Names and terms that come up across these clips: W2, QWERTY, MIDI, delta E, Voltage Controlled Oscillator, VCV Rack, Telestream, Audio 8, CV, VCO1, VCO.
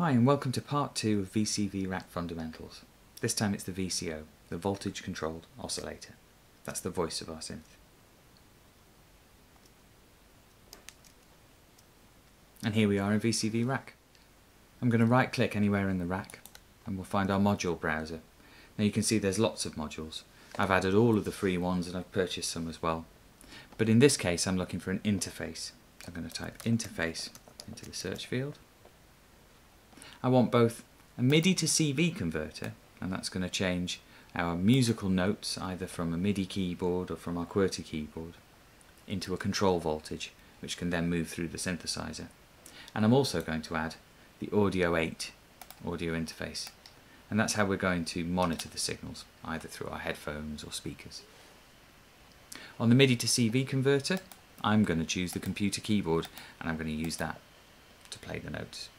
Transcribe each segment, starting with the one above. Hi and welcome to part 2 of VCV Rack Fundamentals. This time it's the VCO, the Voltage Controlled Oscillator. That's the voice of our synth. And here we are in VCV Rack. I'm going to right click anywhere in the rack and we'll find our module browser. Now you can see there's lots of modules. I've added all of the free ones and I've purchased some as well. But in this case I'm looking for an interface. I'm going to type interface into the search field. I want both a MIDI to CV converter, and that's going to change our musical notes either from a MIDI keyboard or from our QWERTY keyboard into a control voltage which can then move through the synthesizer. And I'm also going to add the Audio 8 audio interface, and that's how we're going to monitor the signals either through our headphones or speakers. On the MIDI to CV converter I'm going to choose the computer keyboard and I'm going to use that to play the notes.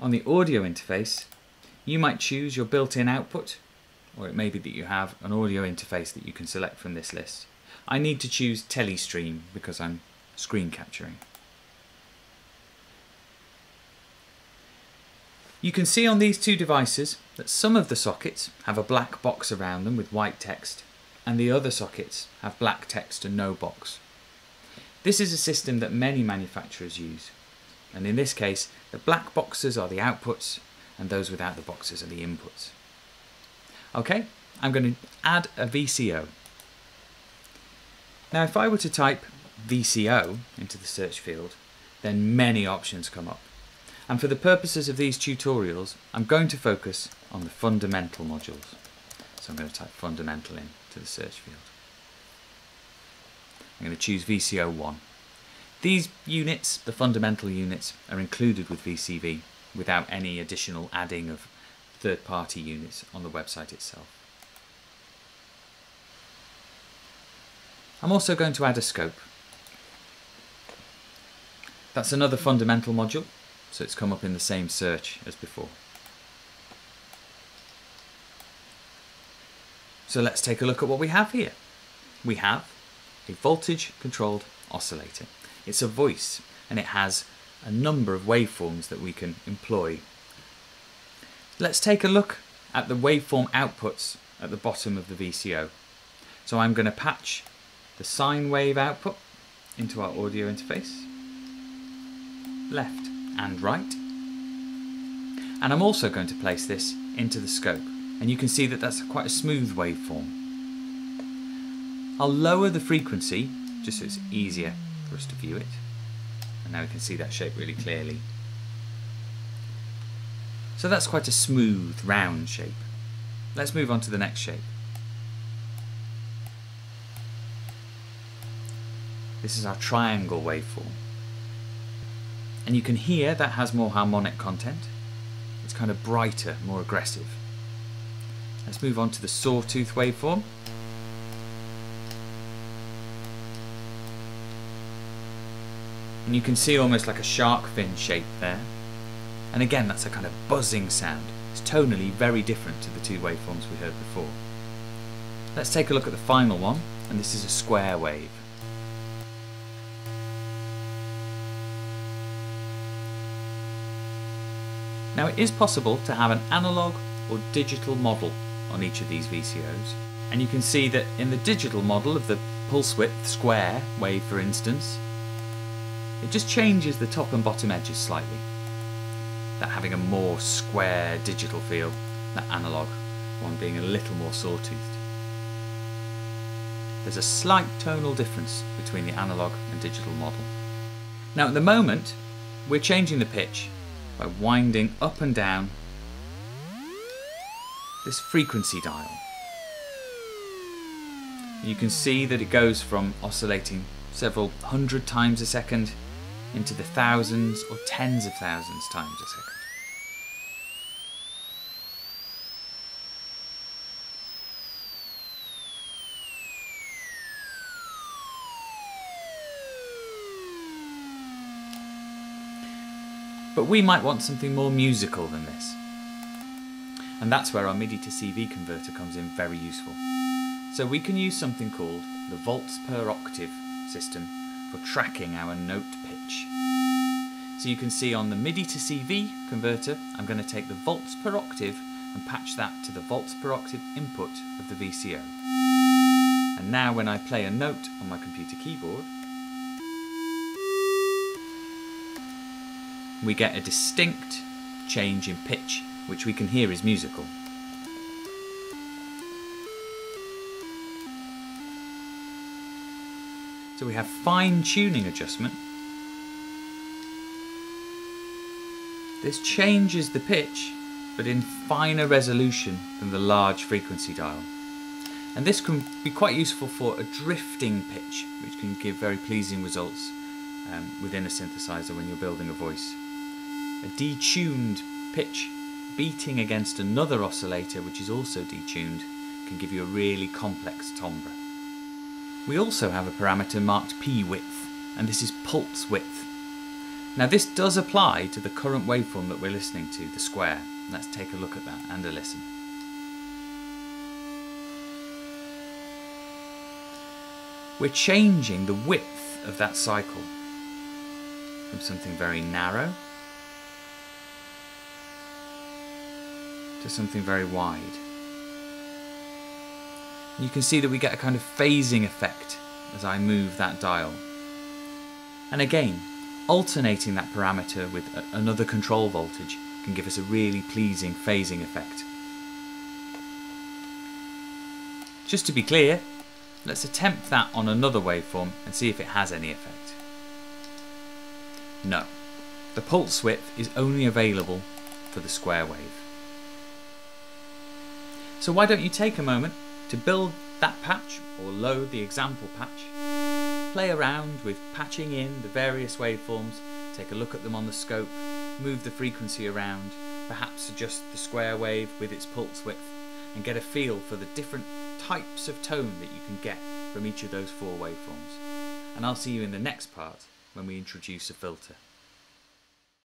On the audio interface, you might choose your built-in output, or it may be that you have an audio interface that you can select from this list. I need to choose Telestream because I'm screen capturing. You can see on these two devices that some of the sockets have a black box around them with white text, and the other sockets have black text and no box. This is a system that many manufacturers use. And in this case, the black boxes are the outputs and those without the boxes are the inputs. Okay, I'm going to add a VCO. Now if I were to type VCO into the search field, then many options come up. And for the purposes of these tutorials, I'm going to focus on the fundamental modules. So I'm going to type fundamental into the search field. I'm going to choose VCO1. These units, the fundamental units, are included with VCV without any additional adding of third-party units on the website itself. I'm also going to add a scope. That's another fundamental module, so it's come up in the same search as before. So let's take a look at what we have here. We have a voltage-controlled oscillator. It's a voice and it has a number of waveforms that we can employ. Let's take a look at the waveform outputs at the bottom of the VCO. So I'm going to patch the sine wave output into our audio interface, left and right. And I'm also going to place this into the scope, and you can see that that's quite a smooth waveform. I'll lower the frequency just so it's easier for us to view it, and now we can see that shape really clearly. So that's quite a smooth round shape. Let's move on to the next shape. This is our triangle waveform, and you can hear that has more harmonic content. It's kind of brighter, more aggressive. Let's move on to the sawtooth waveform. And you can see almost like a shark fin shape there. And again, that's a kind of buzzing sound. It's tonally very different to the two waveforms we heard before. Let's take a look at the final one, and this is a square wave. Now it is possible to have an analog or digital model on each of these VCOs. And you can see that in the digital model of the pulse width square wave, for instance, it just changes the top and bottom edges slightly. That having a more square digital feel, that analog one being a little more sawtoothed. There's a slight tonal difference between the analog and digital model. Now at the moment, we're changing the pitch by winding up and down this frequency dial. You can see that it goes from oscillating several hundred times a second into the thousands or tens of thousands times a second. But we might want something more musical than this. And that's where our MIDI to CV converter comes in very useful. So we can use something called the volts per octave system for tracking our note pitch. So you can see on the MIDI to CV converter, I'm going to take the volts per octave and patch that to the volts per octave input of the VCO. And now when I play a note on my computer keyboard, we get a distinct change in pitch, which we can hear is musical. So we have fine-tuning adjustment. This changes the pitch, but in finer resolution than the large frequency dial. And this can be quite useful for a drifting pitch, which can give very pleasing results within a synthesizer when you're building a voice. A detuned pitch beating against another oscillator, which is also detuned, can give you a really complex timbre. We also have a parameter marked P width, and this is pulse width. Now this does apply to the current waveform that we're listening to, the square. Let's take a look at that and a listen. We're changing the width of that cycle from something very narrow to something very wide. You can see that we get a kind of phasing effect as I move that dial. And again, alternating that parameter with another control voltage can give us a really pleasing phasing effect. Just to be clear, let's attempt that on another waveform and see if it has any effect. No, the pulse width is only available for the square wave. So why don't you take a moment to build that patch, or load the example patch, play around with patching in the various waveforms, take a look at them on the scope, move the frequency around, perhaps adjust the square wave with its pulse width, and get a feel for the different types of tone that you can get from each of those four waveforms. And I'll see you in the next part when we introduce a filter.